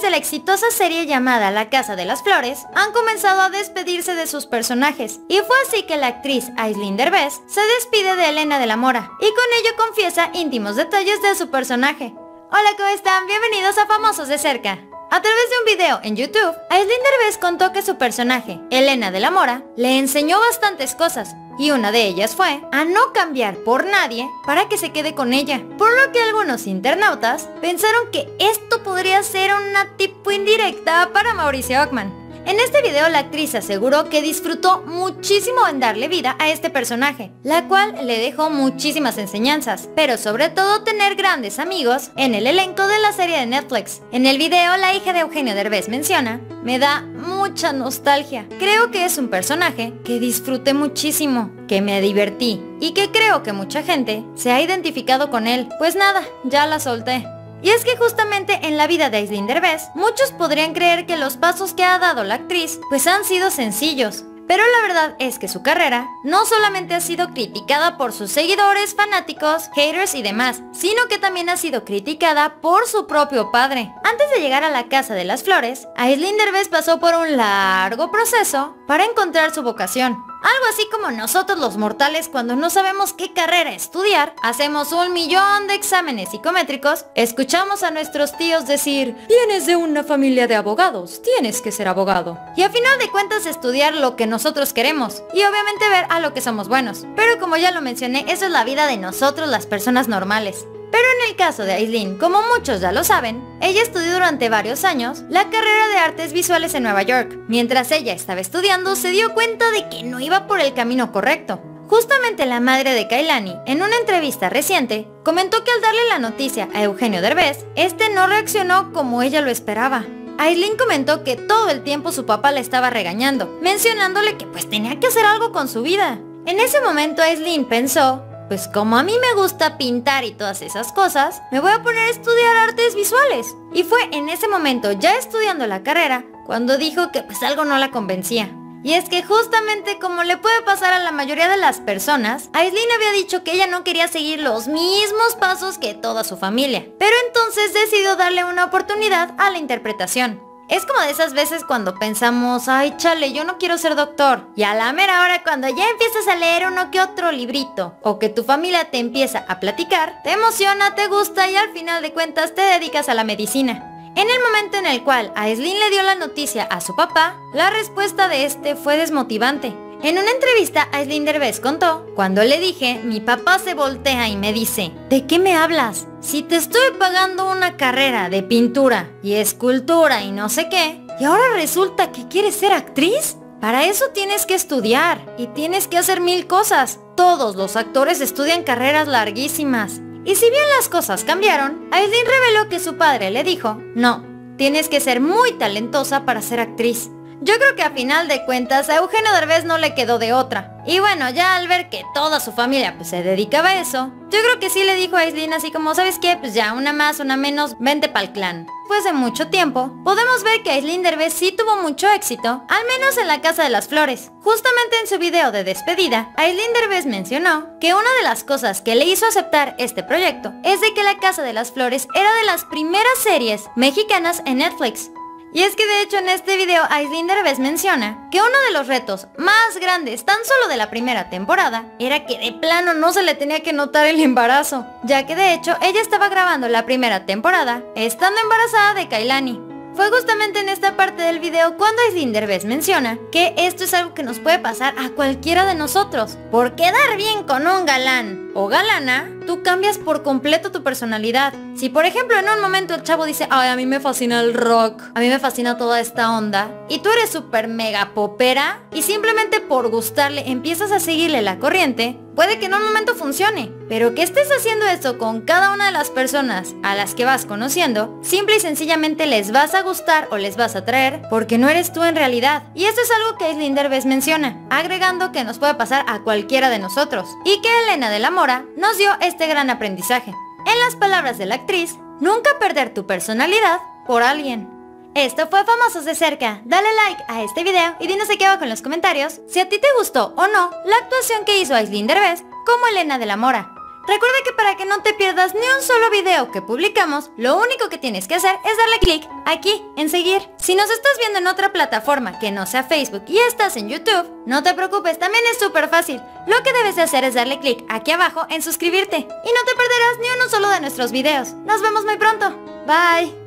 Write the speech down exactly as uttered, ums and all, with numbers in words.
personajes de la exitosa serie llamada La Casa de las Flores han comenzado a despedirse de sus personajes, y fue así que la actriz Aislinn Derbez se despide de Elena de la Mora, y con ello confiesa íntimos detalles de su personaje. Hola, ¿cómo están? Bienvenidos a Famosos de Cerca. A través de un video en YouTube, Aislinn Derbez contó que su personaje, Elena de la Mora, le enseñó bastantes cosas, y una de ellas fue a no cambiar por nadie para que se quede con ella, por lo que algunos internautas pensaron que esto podría ser una tipo indirecta para Mauricio Ochmann. En este video la actriz aseguró que disfrutó muchísimo en darle vida a este personaje, la cual le dejó muchísimas enseñanzas, pero sobre todo tener grandes amigos en el elenco de la serie de Netflix. En el video la hija de Eugenio Derbez menciona: me da mucha nostalgia, creo que es un personaje que disfruté muchísimo, que me divertí y que creo que mucha gente se ha identificado con él, pues nada, ya la solté. Y es que justamente en la vida de Aislinn Derbez, muchos podrían creer que los pasos que ha dado la actriz pues han sido sencillos, pero la verdad es que su carrera no solamente ha sido criticada por sus seguidores, fanáticos, haters y demás, sino que también ha sido criticada por su propio padre. Antes de llegar a La Casa de las Flores, Aislinn Derbez pasó por un largo proceso para encontrar su vocación. Algo así como nosotros los mortales, cuando no sabemos qué carrera estudiar, hacemos un millón de exámenes psicométricos, escuchamos a nuestros tíos decir: vienes de una familia de abogados, tienes que ser abogado. Y a final de cuentas estudiar lo que nosotros queremos, y obviamente ver a lo que somos buenos. Pero como ya lo mencioné, eso es la vida de nosotros las personas normales. Pero en el caso de Aislinn, como muchos ya lo saben, ella estudió durante varios años la carrera de artes visuales en Nueva York. Mientras ella estaba estudiando, se dio cuenta de que no iba por el camino correcto. Justamente la madre de Kailani, en una entrevista reciente, comentó que al darle la noticia a Eugenio Derbez, este no reaccionó como ella lo esperaba. Aislinn comentó que todo el tiempo su papá la estaba regañando, mencionándole que pues tenía que hacer algo con su vida. En ese momento Aislinn pensó: pues como a mí me gusta pintar y todas esas cosas, me voy a poner a estudiar artes visuales. Y fue en ese momento, ya estudiando la carrera, cuando dijo que pues algo no la convencía. Y es que justamente como le puede pasar a la mayoría de las personas, Aislinn había dicho que ella no quería seguir los mismos pasos que toda su familia, pero entonces decidió darle una oportunidad a la interpretación. Es como de esas veces cuando pensamos: ay chale, yo no quiero ser doctor, y a la mera hora cuando ya empiezas a leer uno que otro librito, o que tu familia te empieza a platicar, te emociona, te gusta y al final de cuentas te dedicas a la medicina. En el momento en el cual Aislinn le dio la noticia a su papá, la respuesta de este fue desmotivante. En una entrevista Aislinn Derbez contó: cuando le dije, mi papá se voltea y me dice: ¿de qué me hablas? Si te estoy pagando una carrera de pintura y escultura y no sé qué, ¿y ahora resulta que quieres ser actriz? Para eso tienes que estudiar y tienes que hacer mil cosas. Todos los actores estudian carreras larguísimas. Y si bien las cosas cambiaron, Aislinn reveló que su padre le dijo: no, tienes que ser muy talentosa para ser actriz. Yo creo que a final de cuentas a Eugenio Derbez no le quedó de otra. Y bueno, ya al ver que toda su familia pues se dedicaba a eso, yo creo que sí le dijo a Aislinn así como: ¿sabes qué? Pues ya, una más, una menos, vente pa'l clan. Después de mucho tiempo, podemos ver que Aislinn Derbez sí tuvo mucho éxito, al menos en La Casa de las Flores. Justamente en su video de despedida, Aislinn Derbez mencionó que una de las cosas que le hizo aceptar este proyecto es de que La Casa de las Flores era de las primeras series mexicanas en Netflix. Y es que de hecho en este video Aislinn Derbez menciona que uno de los retos más grandes tan solo de la primera temporada era que de plano no se le tenía que notar el embarazo, ya que de hecho ella estaba grabando la primera temporada estando embarazada de Kailani. Fue justamente en esta parte del video cuando Aislinn Derbez menciona que esto es algo que nos puede pasar a cualquiera de nosotros. Por quedar bien con un galán o galana, tú cambias por completo tu personalidad. Si por ejemplo en un momento el chavo dice: ay, a mí me fascina el rock, a mí me fascina toda esta onda, y tú eres súper mega popera, y simplemente por gustarle empiezas a seguirle la corriente, puede que en un momento funcione, pero que estés haciendo esto con cada una de las personas a las que vas conociendo, simple y sencillamente les vas a gustar o les vas a atraer porque no eres tú en realidad. Y esto es algo que Aislinn Derbez menciona, agregando que nos puede pasar a cualquiera de nosotros, y que Elena de la Mora nos dio este gran aprendizaje. En las palabras de la actriz: nunca perder tu personalidad por alguien. Esto fue Famosos de Cerca. Dale like a este video y dinos aquí abajo en los comentarios si a ti te gustó o no la actuación que hizo Aislinn Derbez como Elena de la Mora. Recuerda que para que no te pierdas ni un solo video que publicamos, lo único que tienes que hacer es darle clic aquí en seguir. Si nos estás viendo en otra plataforma que no sea Facebook y estás en YouTube, no te preocupes, también es súper fácil. Lo que debes de hacer es darle clic aquí abajo en suscribirte y no te perderás ni uno solo de nuestros videos. Nos vemos muy pronto. Bye.